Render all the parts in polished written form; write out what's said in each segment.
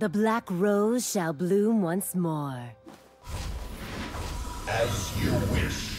The black rose shall bloom once more. As you wish.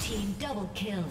Team double kill.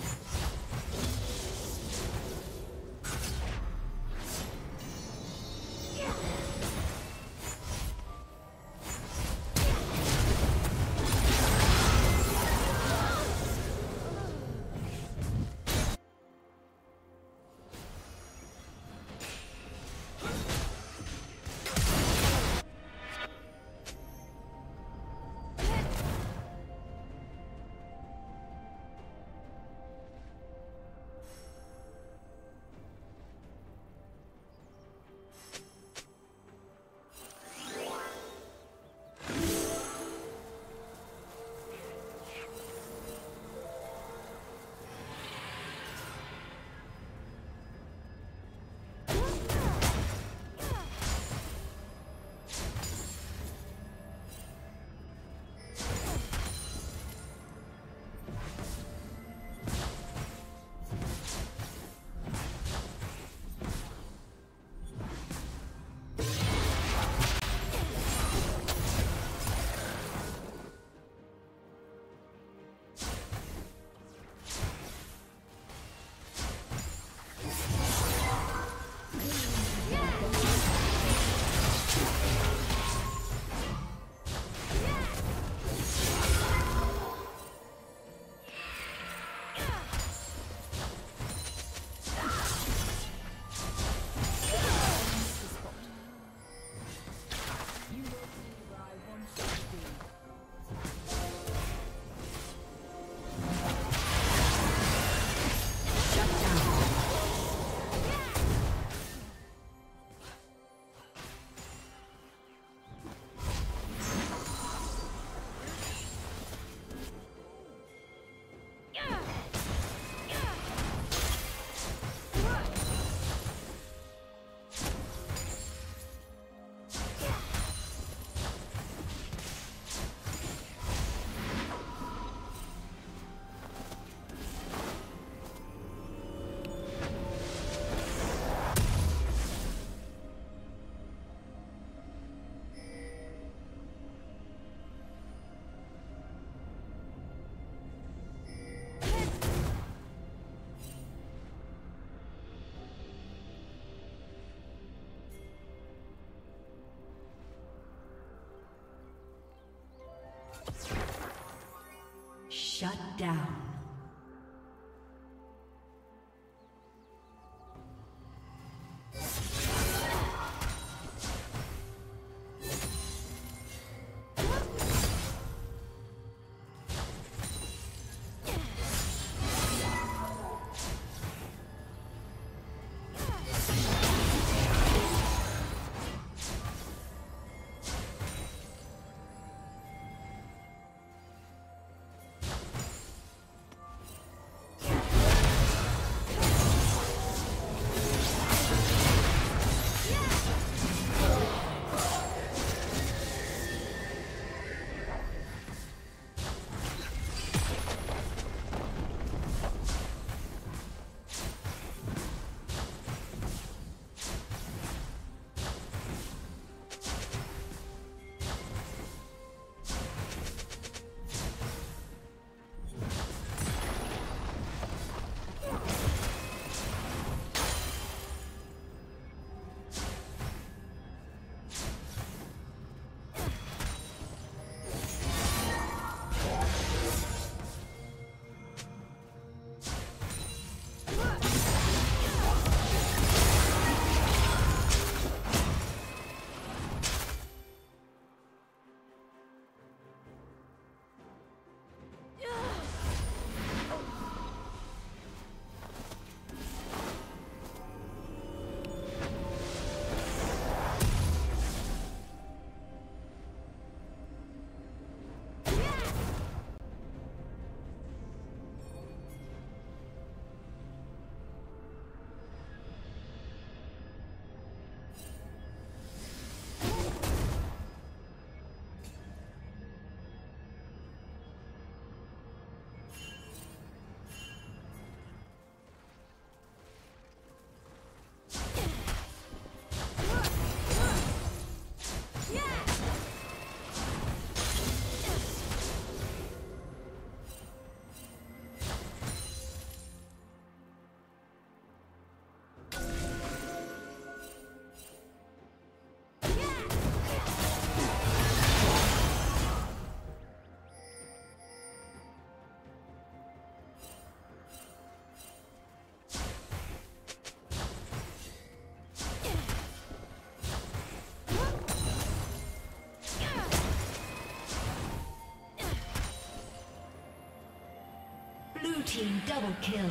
Shut down. Team double kill.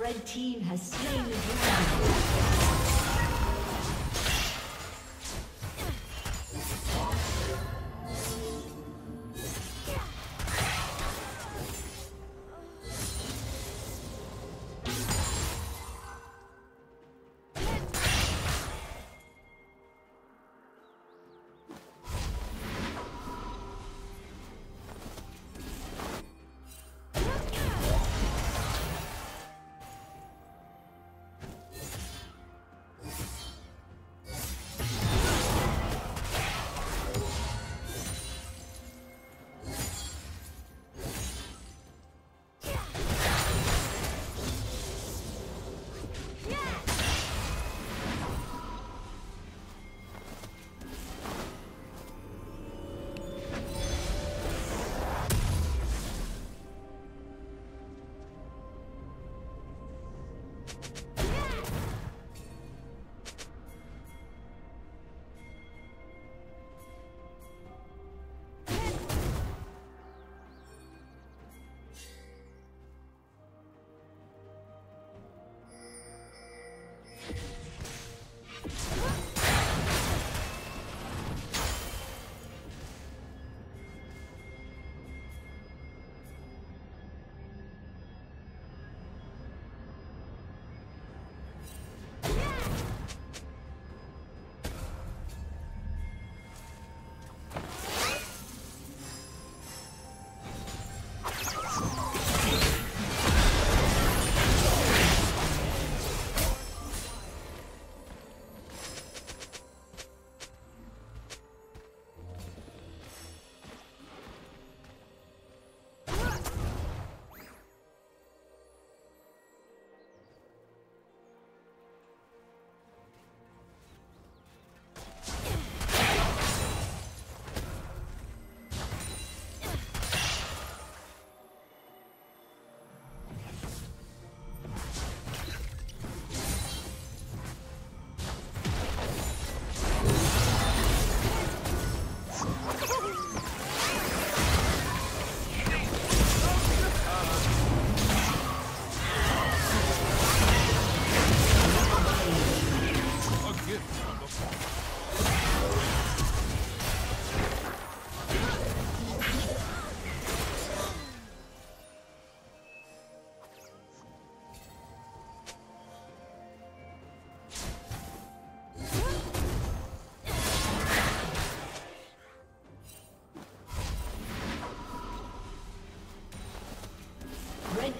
Red team has slain the dragon.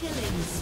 Killing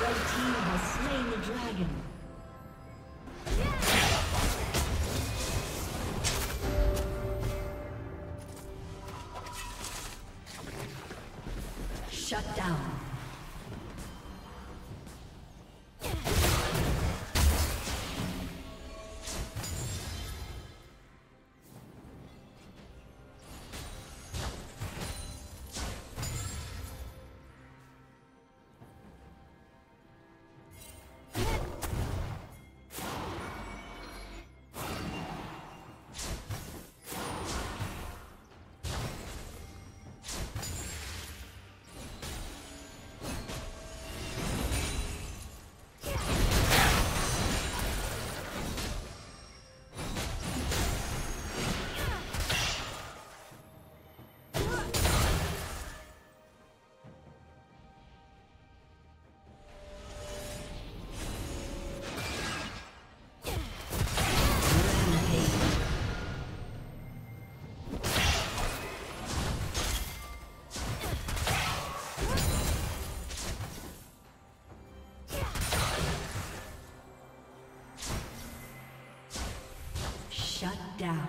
Red team has slain the dragon. Shut down. Down.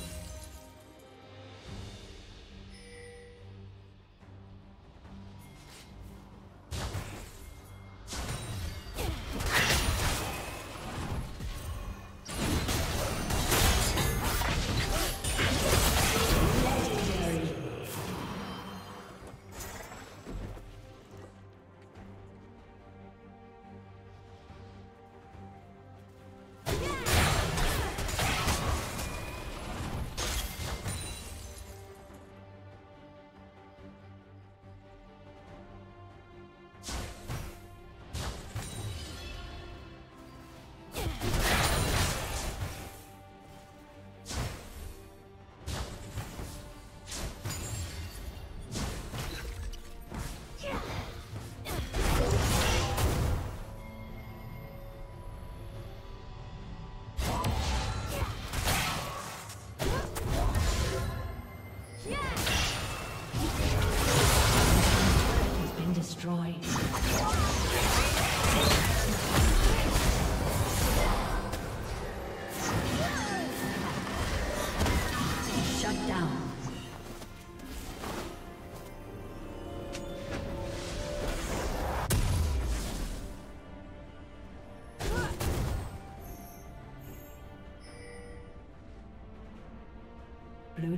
Blue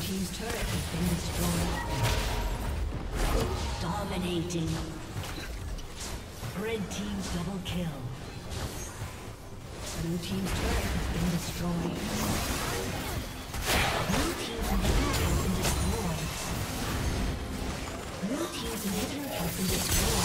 His turret has been destroyed. Dominating. Red team double kill. Blue team's turret has been destroyed. Blue team's inhibitor has been destroyed. Blue team's inhibitor has been destroyed.